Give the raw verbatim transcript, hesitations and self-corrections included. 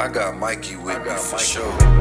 I got Mikey with me for sure.